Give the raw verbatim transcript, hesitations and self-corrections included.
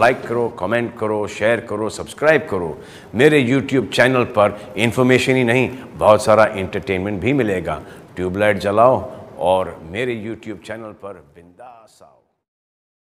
Like करो, comment करो, share करो, सब्सक्राइब करो। मेरे यूट्यूब चैनल पर इन्फॉर्मेशन ही नहीं, बहुत सारा एंटरटेनमेंट भी मिलेगा। ट्यूबलाइट जलाओ और मेरे यूट्यूब चैनल पर बिंदास आओ।